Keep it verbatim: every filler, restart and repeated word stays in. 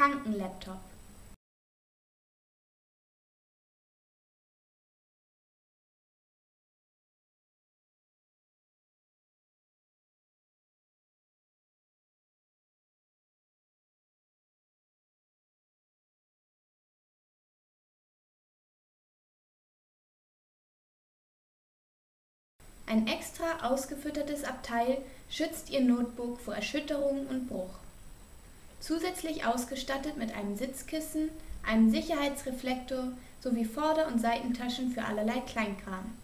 Kanken-Laptop. Ein extra ausgefüttertes Abteil schützt Ihr Notebook vor Erschütterung und Bruch. Zusätzlich ausgestattet mit einem Sitzkissen, einem Sicherheitsreflektor sowie Vorder- und Seitentaschen für allerlei Kleinkram.